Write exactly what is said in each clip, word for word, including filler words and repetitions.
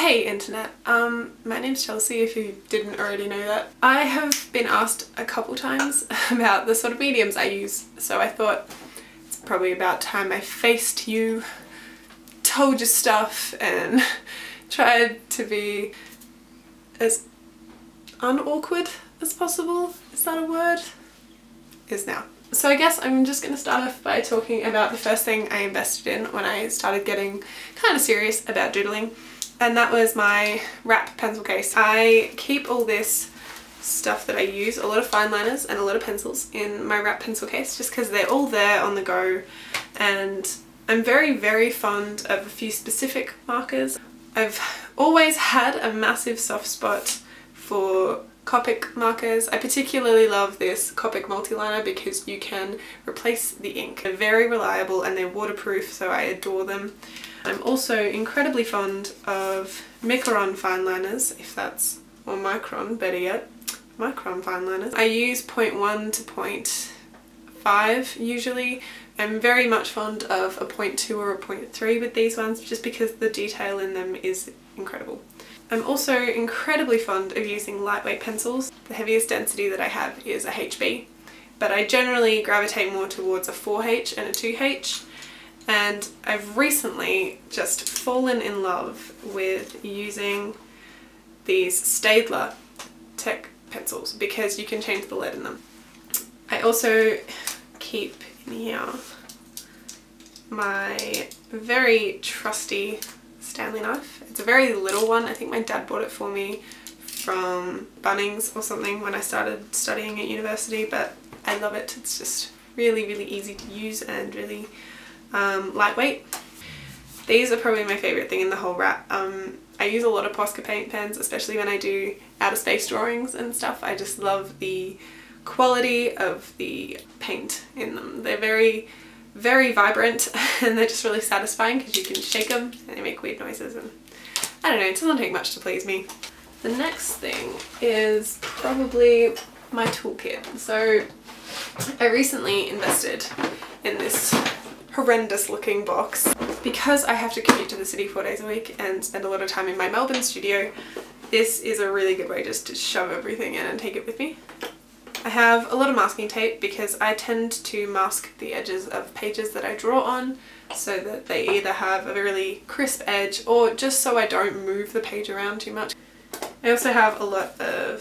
Hey internet, um, my name's Chelsea if you didn't already know that. I have been asked a couple times about the sort of mediums I use, so I thought it's probably about time I faced you, told you stuff, and tried to be as unawkward as possible. Is that a word? Is now. So I guess I'm just going to start off by talking about the first thing I invested in when I started getting kind of serious about doodling. And that was my wrap pencil case. I keep all this stuff that I use, a lot of fine liners and a lot of pencils, in my wrap pencil case just because they're all there on the go, and I'm very very fond of a few specific markers. I've always had a massive soft spot for Copic markers. I particularly love this Copic multiliner because you can replace the ink. They're very reliable and they're waterproof, so I adore them. I'm also incredibly fond of Micron fine liners, if that's, or Micron, better yet, Micron fine liners. I use zero point one to zero point five usually. I'm very much fond of a zero point two or a zero point three with these ones just because the detail in them is incredible. I'm also incredibly fond of using lightweight pencils. The heaviest density that I have is a H B, but I generally gravitate more towards a four H and a two H, and I've recently just fallen in love with using these Staedtler Tech pencils because you can change the lead in them. I also keep in here my very trusty Stanley knife. It's a very little one. I think my dad bought it for me from Bunnings or something when I started studying at university, but I love it. It's just really really easy to use and really um, lightweight. These are probably my favourite thing in the whole wrap. Um, I use a lot of Posca paint pens, especially when I do outer space drawings and stuff. I just love the quality of the paint in them. They're very very vibrant and they're just really satisfying because you can shake them and they make weird noises, and I don't know, it doesn't take much to please me. The next thing is probably my toolkit. So I recently invested in this horrendous looking box. Because I have to commute to the city four days a week and spend a lot of time in my Melbourne studio, this is a really good way just to shove everything in and take it with me. I have a lot of masking tape because I tend to mask the edges of pages that I draw on so that they either have a really crisp edge or just so I don't move the page around too much. I also have a lot of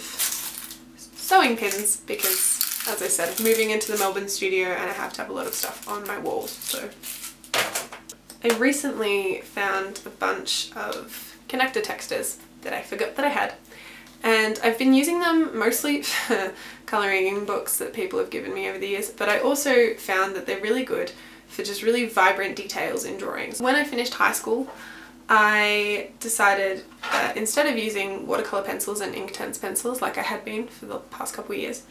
sewing pins because, as I said, I'm moving into the Melbourne studio and I have to have a lot of stuff on my walls. So I recently found a bunch of connector textures that I forgot that I had. And I've been using them mostly for colouring in books that people have given me over the years, but I also found that they're really good for just really vibrant details in drawings. When I finished high school, I decided that instead of using watercolour pencils and Inktense pencils like I had been for the past couple of years,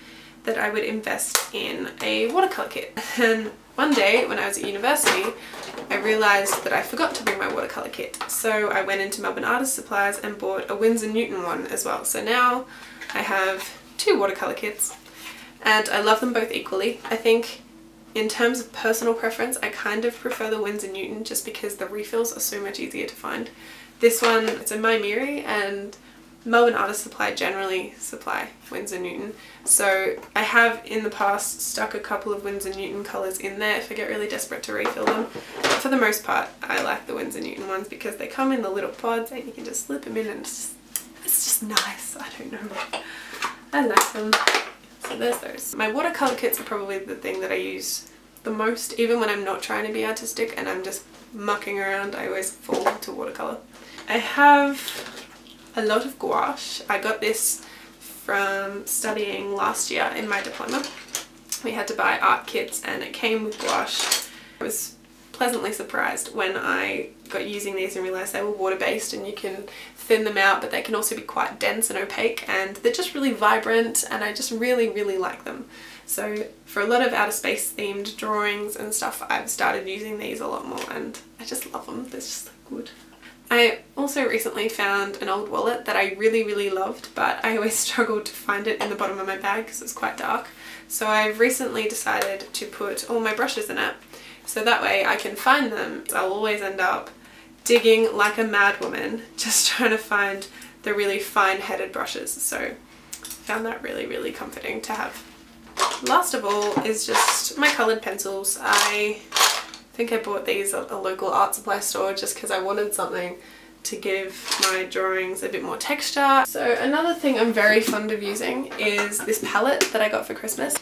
that I would invest in a watercolour kit. And one day when I was at university, I realised that I forgot to bring my watercolour kit, so I went into Melbourne Artist Supplies and bought a Winsor-Newton one as well. So now I have two watercolour kits and I love them both equally. I think in terms of personal preference, I kind of prefer the Winsor-Newton just because the refills are so much easier to find. This one, it's a Maimeri, and Melbourne Artist Supply generally supply Winsor-Newton, so I have in the past stuck a couple of Winsor-Newton colours in there if I get really desperate to refill them. But for the most part I like the Winsor-Newton ones because they come in the little pods and you can just slip them in and it's just, it's just nice. I don't know, I like them. So there's those. My watercolour kits are probably the thing that I use the most. Even when I'm not trying to be artistic and I'm just mucking around, I always fall to watercolour. I have a lot of gouache. I got this from studying last year in my diploma. We had to buy art kits and it came with gouache. I was pleasantly surprised when I got using these and realised they were water-based and you can thin them out, but they can also be quite dense and opaque, and they're just really vibrant and I just really really like them. So for a lot of outer space themed drawings and stuff, I've started using these a lot more and I just love them. They're just so good. I also recently found an old wallet that I really really loved, but I always struggled to find it in the bottom of my bag because it's quite dark. So I've recently decided to put all my brushes in it so that way I can find them. I'll always end up digging like a madwoman, just trying to find the really fine-headed brushes. So found that really, really comforting to have. Last of all is just my coloured pencils. I think I bought these at a local art supply store just because I wanted something to give my drawings a bit more texture. So another thing I'm very fond of using is this palette that I got for Christmas.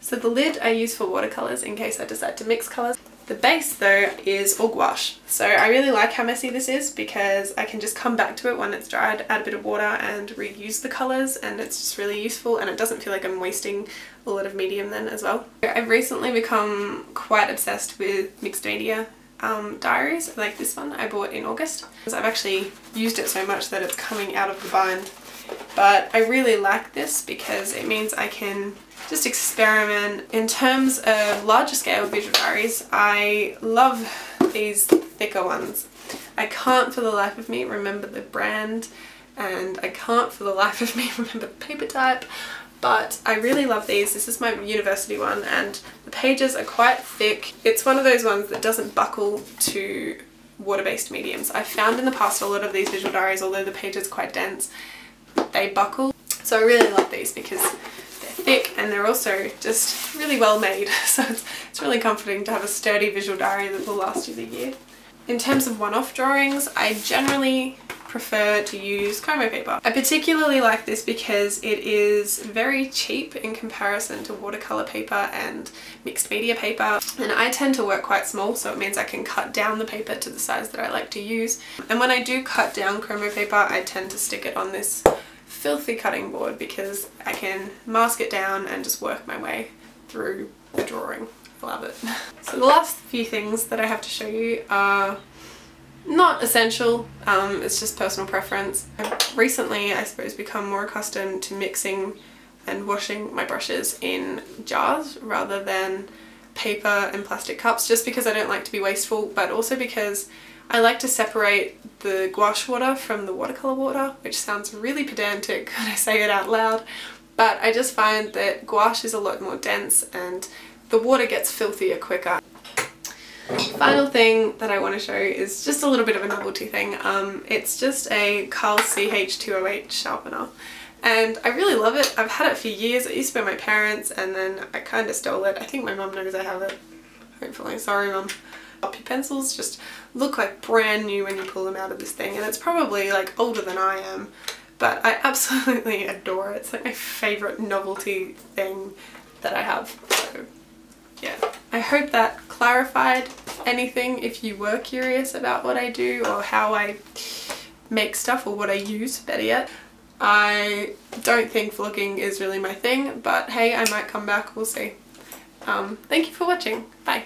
So the lid I use for watercolours in case I decide to mix colours. The base though is all gouache. So I really like how messy this is because I can just come back to it when it's dried, add a bit of water and reuse the colours, and it's just really useful, and it doesn't feel like I'm wasting a lot of medium then as well. I've recently become quite obsessed with mixed media Um, diaries, like this one I bought in August. I've actually used it so much that it's coming out of the bind, but I really like this because it means I can just experiment. In terms of larger scale visual diaries, I love these thicker ones. I can't for the life of me remember the brand, and I can't for the life of me remember the paper type, but I really love these. This is my university one, and the pages are quite thick. It's one of those ones that doesn't buckle to water-based mediums. I've found in the past a lot of these visual diaries, although the page is quite dense, they buckle. So I really love these because they're thick and they're also just really well made. So it's, it's really comforting to have a sturdy visual diary that will last you the year. In terms of one-off drawings, I generally prefer to use Como paper. I particularly like this because it is very cheap in comparison to watercolour paper and mixed media paper, and I tend to work quite small, so it means I can cut down the paper to the size that I like to use. And when I do cut down Como paper, I tend to stick it on this filthy cutting board because I can mask it down and just work my way through the drawing. I love it. So the last few things that I have to show you are not essential, um, it's just personal preference. I've recently, I suppose, become more accustomed to mixing and washing my brushes in jars rather than paper and plastic cups, just because I don't like to be wasteful, but also because I like to separate the gouache water from the watercolour water, which sounds really pedantic when I say it out loud, but I just find that gouache is a lot more dense and the water gets filthier quicker. Final thing that I want to show is just a little bit of a novelty thing. Um, it's just a Carl C H two oh eight sharpener, and I really love it. I've had it for years. It used to be my parents, and then I kind of stole it. I think my mum knows I have it, hopefully. Sorry, mum. Your pencils just look like brand new when you pull them out of this thing, and it's probably like older than I am, but I absolutely adore it. It's like my favourite novelty thing that I have, so yeah. I hope that clarified anything if you were curious about what I do or how I make stuff, or what I use, better yet. I don't think vlogging is really my thing, but hey, I might come back, we'll see. Um, thank you for watching, bye!